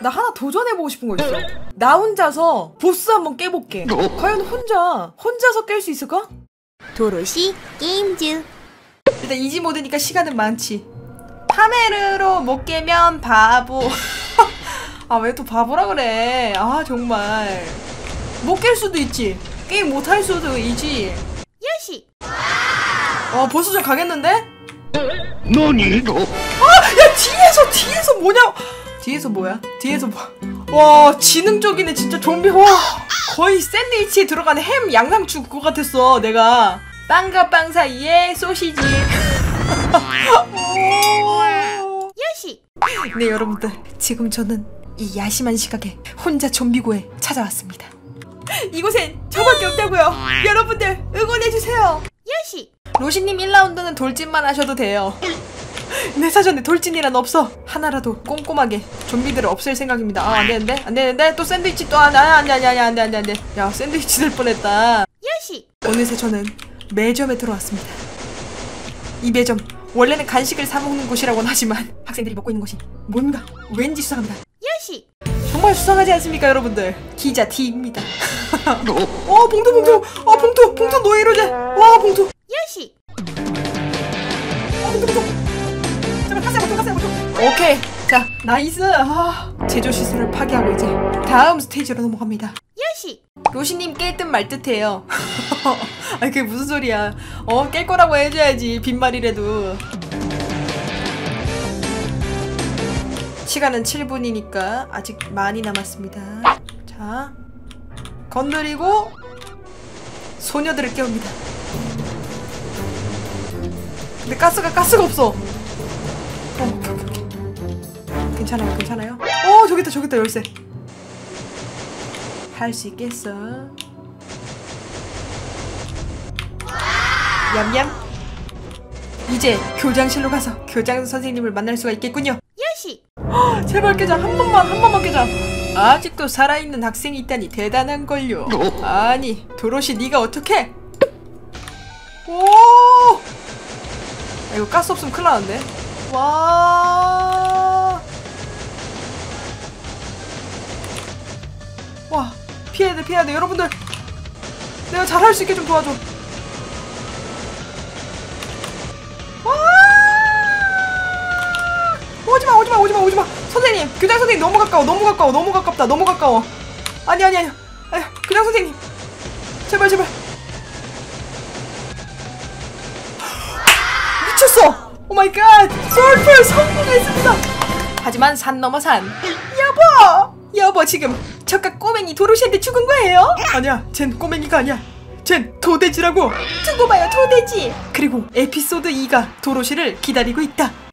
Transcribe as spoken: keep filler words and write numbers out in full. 나 하나 도전해보고 싶은 거 있어. 나 혼자서 보스 한번 깨볼게. 과연 혼자 혼자서 깰 수 있을까? 도로시 게임즈. 일단 이지 모드니까 시간은 많지. 카메르로 못 깨면 바보. 아 왜 또 바보라 그래. 아 정말 못 깰 수도 있지. 게임 못 할 수도 있지. 요시. 아 벌써 좀 가겠는데? 넌 이거. 아 야 뒤에서 뒤에서 뭐냐? 뒤에서 뭐야? 뒤에서 뭐? 와 지능적이네 진짜 좀비. 와 거의 샌드위치에 들어가는 햄 양상추 그거 같았어 내가. 빵과 빵 사이에 소시지. 요시. 네 여러분들 지금 저는 이 야심한 시각에 혼자 좀비고에 찾아왔습니다. 이곳엔 저밖에 없다고요. 여러분들 응원해주세요. 요시. 로시님 일 라운드는 돌진만 하셔도 돼요. 내 사전에 돌진이란 없어. 하나라도 꼼꼼하게 좀비들을 없앨 생각입니다. 아 안되는데? 안되는데? 또 샌드위치 또 하나. 안돼 안돼 안돼 안돼 안돼 안돼. 야 샌드위치 될 뻔했다. 요시. 어느새 저는 매점에 들어왔습니다. 이 매점 원래는 간식을 사먹는 곳이라고는 하지만 학생들이 먹고 있는 곳이 뭔가 왠지 수상합니다. 요시. 정말 수상하지 않습니까 여러분들. 기자 D입니다. 어 봉투 봉투. 어 봉투 봉투 노예로제. 와 봉투. 요시. 어 봉투 봉투. 잠깐 카세야 봉투 카세야 봉투. 오케이 자 나이스. 아, 제조 시설을 파괴하고 이제 다음 스테이지로 넘어갑니다. 요시. 로시님 깰 듯 말 듯해요. 아니 그게 무슨 소리야. 어 깰 거라고 해줘야지 빈말이라도. 시간은 칠 분이니까 아직 많이 남았습니다. 자 건드리고 소녀들을 깨웁니다. 근데 가스가 가스가 없어. 어, 괜찮아요 괜찮아요. 오 저기 있다 저기 있다 열쇠. 할 수 있겠어. 얌얌. 이제 교장실로 가서 교장 선생님을 만날 수가 있겠군요. 요시. 허, 제발 깨자. 한 번만 한 번만 깨자. 아직도 살아있는 학생이 있다니 대단한걸요. 아니 도로시 니가 어떡해. 오 아, 이거 가스 없으면 큰일 나는데. 와 와 피해야 돼 피해야 돼. 여러분들 내가 잘할 수 있게 좀 도와줘. 오지마 오지마 오지마 오지마. 선생님 교장 선생님 너무 가까워 너무 가까워 너무 가깝다 너무 가까워. 아니 아니 아니 아니 교장 선생님 제발 제발. 미쳤어. 오마이갓 솔플 성공했습니다. 하지만 산 넘어 산. 여보 여보 지금 저깟 꼬맹이 도로시한테 죽은 거예요? 아니야 쟨 꼬맹이가 아니야. 쟨 도대지라고. 두고 봐요 도대지. 그리고 에피소드 이가 도로시를 기다리고 있다.